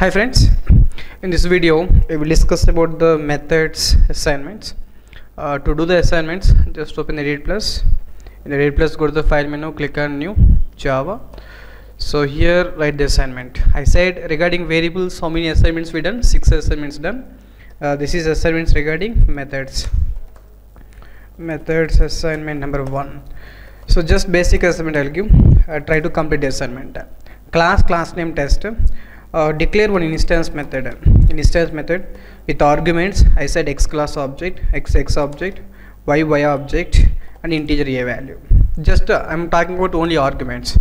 Hi friends, in this video we will discuss about the methods assignments. To do the assignments, just open Edit Plus. In Edit Plus, go to the file menu, click on New Java. So here write the assignment. I said regarding variables, how many assignments we done? 6 assignments done. This is assignments regarding methods. Methods assignment number 1. So just basic assignment I'll give. Try to complete the assignment. Class name test. Declare one instance method. Instance method with arguments. I said x class object, x object, y object, and integer a value. Just I'm talking about only arguments.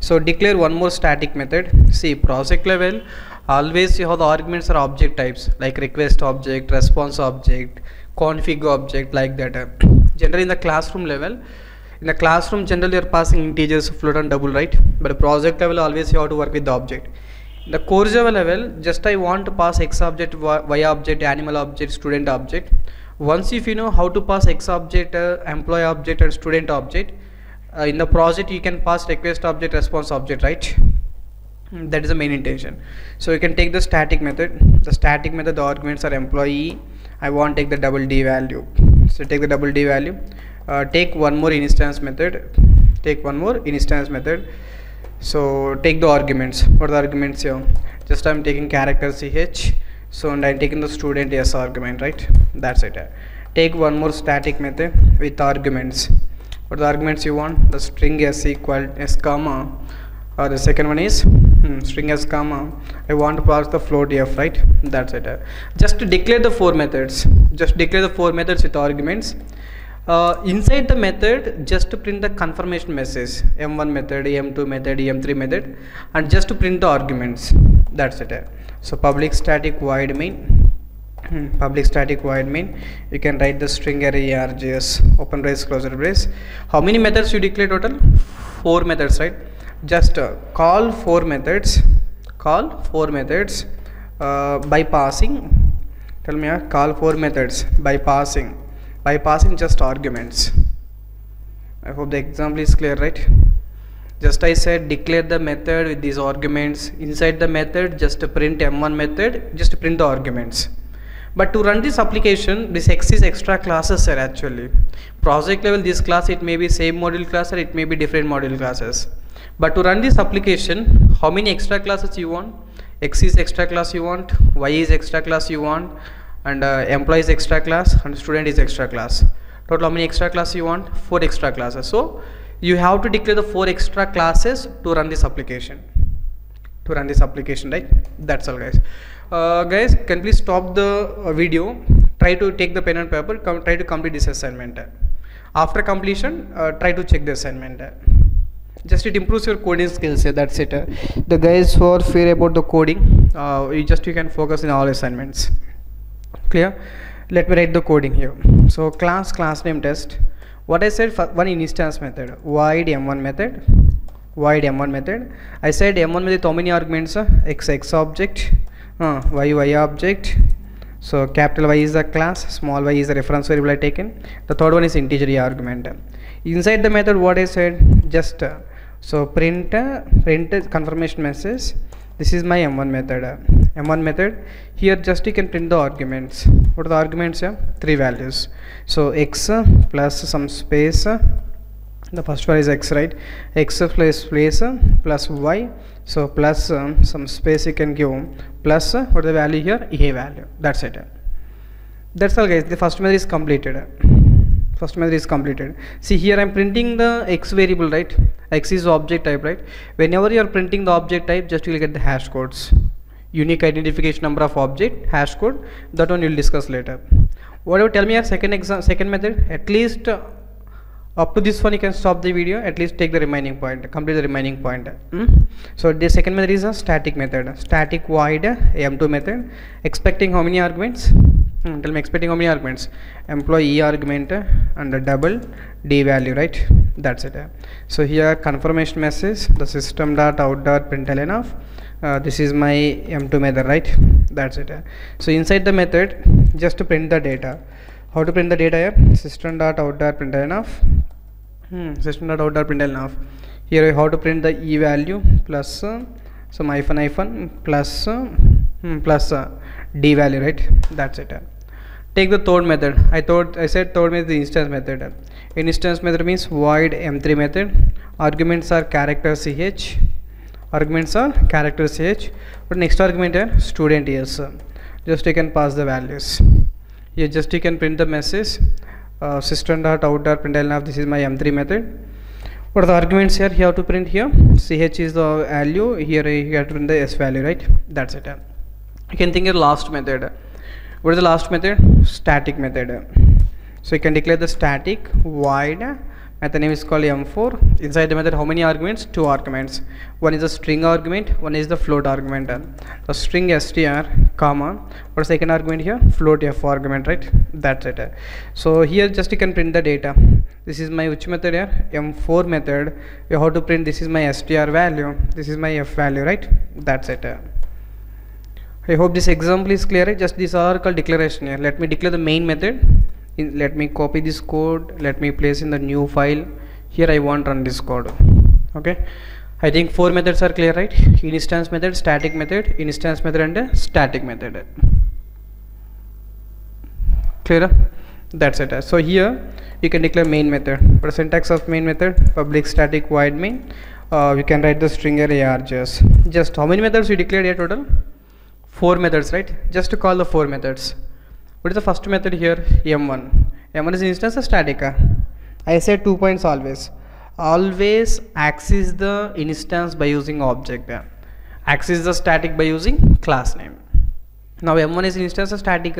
So declare one more static method. See, project level, always you have the arguments are object types like request object, response object, config object, like that. Generally in the classroom level, generally you are passing integers, float and double, right? But project level always you have to work with the object. The Core Java level, just I want to pass x object, y object, animal object, student object. Once if you know how to pass x object, employee object and student object, in the project you can pass request object, response object, right? That is the main intention. So you can take the static method. The static method, the arguments are employee. I want to take the double D value. So take the double D value. Take one more instance method. So take the arguments. What are the arguments here? Just I'm taking character ch, so and I'm taking the student s argument, right? That's it. Take one more static method with arguments. What are the arguments you want? The string s equal s comma, or the second one is string s comma. I want to pass the float f, right? That's it. Just to declare the 4 methods. With arguments. Inside the method, just to print the confirmation message, m1 method, m2 method, m3 method, and just to print the arguments. That's it. So public static void main, you can write the string array args, open brace, closure brace. How many methods you declare total? 4 methods, right? Just call 4 methods, by passing, call 4 methods by passing. Just arguments. I hope the example is clear, right? Just I said declare the method with these arguments. Inside the method, just print m1 method, just print the arguments. But to run this application, this exists extra classes are actually. Project level, this class, it may be same module class or it may be different module classes. But to run this application, how many extra classes you want? X is extra class you want, Y is extra class you want, and employee is extra class and student is extra class. Total how many extra class you want? 4 extra classes. So you have to declare the 4 extra classes to run this application. Right? That's all, guys. Guys, can please stop the video. Try to take the pen and paper. Try to complete this assignment. After completion, try to check the assignment. Just it improves your coding skills. That's it. The guys who are fair about the coding, you can focus in all assignments. Clear? Let me write the coding here. So class name test. What I said, one instance method, void m1 method. I said m1 method how many arguments? X object, y object. So capital Y is the class, small y is the reference variable I taken. The third one is integer argument. Inside the method, what I said, just so print confirmation message. This is my m1 method. Here just you can print the arguments. What are the arguments here? 3 values. So x plus some space, the first one is x, right? X plus y, so plus some space you can give, plus what the value here? A value. That's it. That's all, guys. The first method is completed. See, here I'm printing the x variable, right? X is object type, right? Whenever you are printing the object type, just you will get the hash codes, unique identification number of object, hash code. That one you'll discuss later. Whatever, tell me your second method. At least up to this one you can stop the video. At least take the remaining point, complete the remaining point. So the second method is a static method, static void m2 method. Expecting how many arguments? Tell me, expecting how many arguments? Employee argument and the double D value, right? That's it. So here confirmation message, the system.out.println. This is my m2 method, right? That's it. So inside the method, just to print the data. How to print the data here? System.out.println. Here how to print the e value plus some hyphen hyphen plus plus d value, right? That's it. Take the third method. I said third method is the instance method. Instance method means void m3 method. Arguments are character ch. But next argument is student years. Just you can pass the values. You just you can print the message. System.out.println of this is my m3 method. What are the arguments here? You have to print here. Ch is the value. Here you have to print the s value, right? That's it. You can think of last method. What is the last method? Static method. So you can declare the static void. Method name is called m4. Inside the method, how many arguments? 2 arguments. One is the string argument, one is the float argument. The string str, comma, what is the second argument here? Float f argument, right? That's it. So here just you can print the data. This is my which method here? m4 method. You have to print this is my str value, this is my f value, right? That's it. I hope this example is clear. Just these are called declaration here. Let me declare the main method. Let me copy this code. Let me place in the new file. Here I want run this code. Okay. I think 4 methods are clear, right? Instance method, static method, instance method, and static method. Clear? That's it. So here you can declare main method. But syntax of main method: public static void main. You can write the string array args. Just how many methods you declared here total? 4 methods, right? Just to call the 4 methods. What is the first method here? m1. m1 is instance of static. I said 2 points always. Always access the instance by using object. Access the static by using class name. Now m1 is instance of static.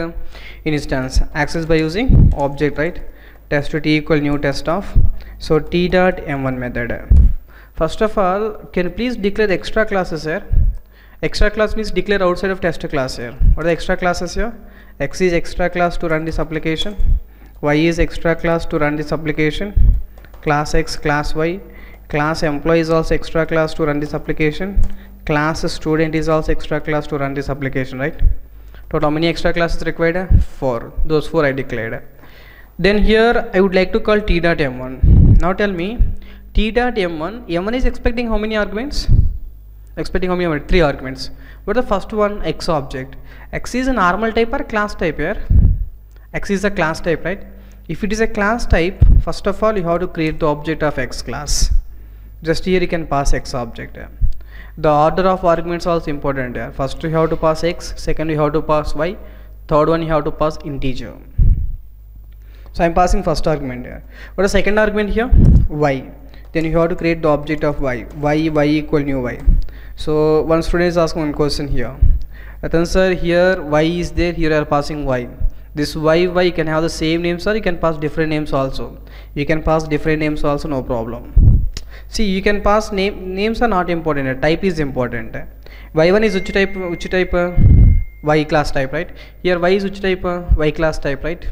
Instance access by using object, right? Test to t equal new test of. So t dot m1 method. First of all, can you please declare extra classes here? Extra class means declare outside of test class here. What are the extra classes here? X is extra class to run this application. Y is extra class to run this application. Class X, class Y, class employee is also extra class to run this application. Class student is also extra class to run this application, right? Total how many extra classes required? 4. Those 4 I declared. Then here I would like to call t dot m1. Now tell me, t dot m1. M1 is expecting how many arguments? Expecting how many? 3 arguments. What is the first one? X object. X is a normal type or class type here? X is a class type, right? If it is a class type, first of all you have to create the object of X class. Just here you can pass X object here. The order of arguments also important here. First you have to pass X, second you have to pass Y, third one you have to pass integer. So I am passing first argument here. What is the second argument here? Y. Then you have to create the object of Y. Y equal new Y. So one student is asking one question here. Ratan sir, here Y is there, here you are passing Y. This Y you can have the same names or you can pass different names also. You can pass different names also, no problem. See, you can pass names are not important, type is important. Y1 is which type? Y class type, right? Here Y is which type? Y class type, right?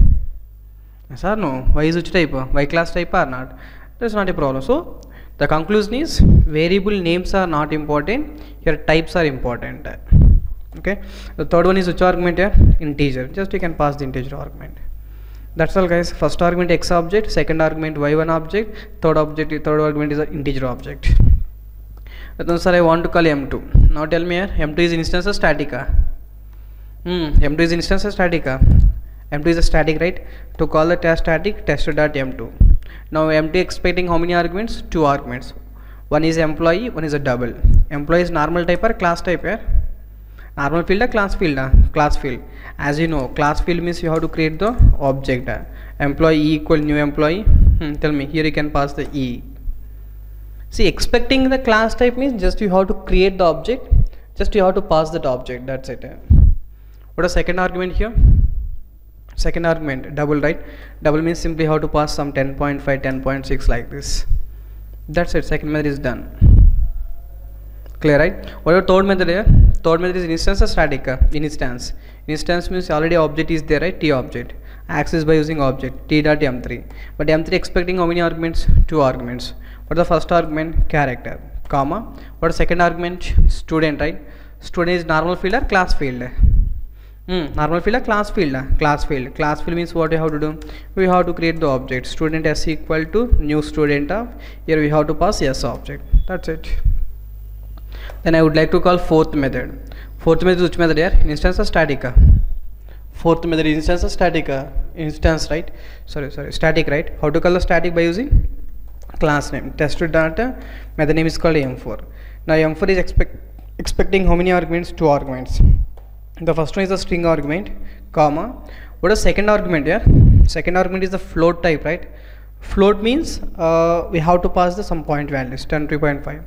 Sir, no, Y is which type? Y class type or not? That's not a problem. So the conclusion is variable names are not important, here types are important. Okay, the third one is which argument here? Integer. Just you can pass the integer argument. That's all guys. First argument X object, second argument Y1 object, third argument is an integer object. Then sir, I want to call M2. Now tell me here, M2 is instance of static. M2 is instance of static. M2 is a static, right? To call the test static, test.m2. Now m2 expecting how many arguments? 2 arguments. One is employee, one is a double. Employee is normal type or class type here? Normal field or class field? Class field. As you know, class field means you have to create the object. Employee equal new employee. Tell me, here you can pass the e. See, expecting the class type means just you have to create the object, just you have to pass that object. That's it. What is the second argument here? Second argument double, right? Double means simply how to pass some 10.5, 10.6 like this. That's it. Second method is done. Clear, right? What about third method here? Third method is instance or static? Instance. Instance means already object is there, right? T object. Access by using object. T dot m3. But m3 expecting how many arguments? 2 arguments. What is the first argument? Character, comma. What is the second argument? Student, right? Student is normal field or class field? Normal field or class field? Class field. Class field means what you have to do? We have to create the object. Student s equal to new student of. Here we have to pass s object. That's it. Then I would like to call fourth method. fourth method which method here? Instance of static. Fourth method instance of static instance, right? Sorry static, right? How to call the static? By using class name test.data. Method name is called m4. Now m4 is expecting how many arguments? Two arguments. The first one is a string argument, comma. What is second argument here? Second argument is the float type, right? Float means we have to pass the some point values 10 3.5.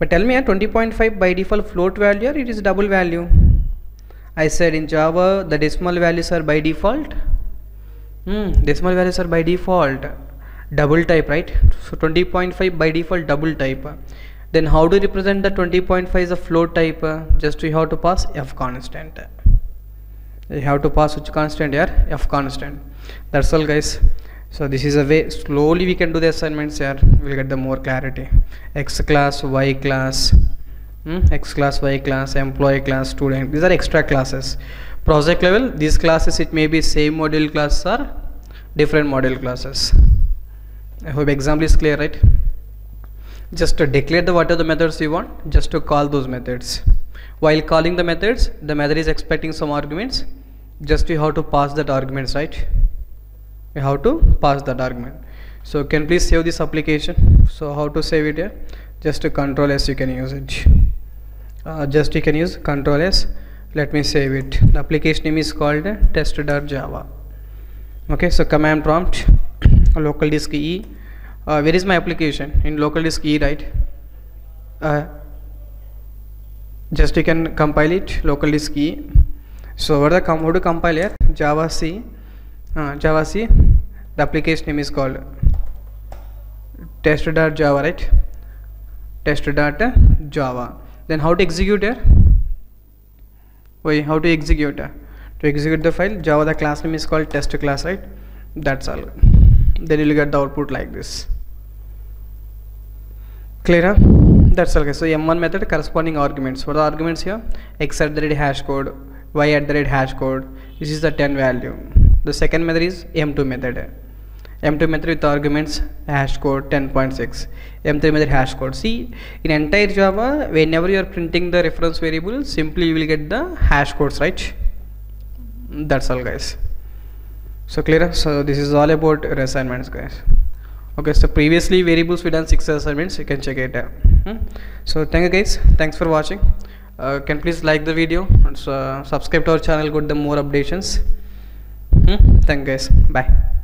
But tell me at 20.5 by default float value or it is double value? I said in Java the decimal values are by default. Decimal values are by default double type, right? So 20.5 by default double type. Then how to represent the 20.5 is a float type? Just we have to pass f constant. You have to pass which constant here? F constant. That's all, guys. So this is a way slowly we can do the assignments here. We'll get the more clarity. X class, Y class, X class, Y class, employee class, student. These are extra classes. Project level, these classes it may be same module class or different module classes. I hope example is clear, right? Just to declare the what are the methods you want, just to call those methods. While calling the methods, the method is expecting some arguments. Just you have to pass that arguments, right? You have to pass that argument. So can please save this application. So how to save it here? Just to Control S you can use it. Just you can use Control S. Let me save it. The application name is called test.java. Okay, so command prompt local disk E. Where is my application? In local disk E, right? Just you can compile it local disk E. So what the how to compile here? Java C. Java C. The application name is called test.java, right? Test.java. Then how to execute here? Wait, how to execute? To execute the file, Java the class name is called test class, right? That's all. Then you'll get the output like this. Clear? Huh? That's all, guys. So m1 method corresponding arguments. What are the arguments here? X at the rate hash code, Y at the rate hash code. This is the 10 value. The second method is m2 method. M2 method with arguments hash code 10.6. m3 method hash code. See, in entire Java, whenever you are printing the reference variable, simply you will get the hash codes, right? That's all, guys. So clear? So this is all about assignments, guys. Okay, so previously variables we done 6 assignments. You can check it out. So thank you, guys. Thanks for watching. Can please like the video and subscribe to our channel. Get the more updates. Thank you, guys. Bye.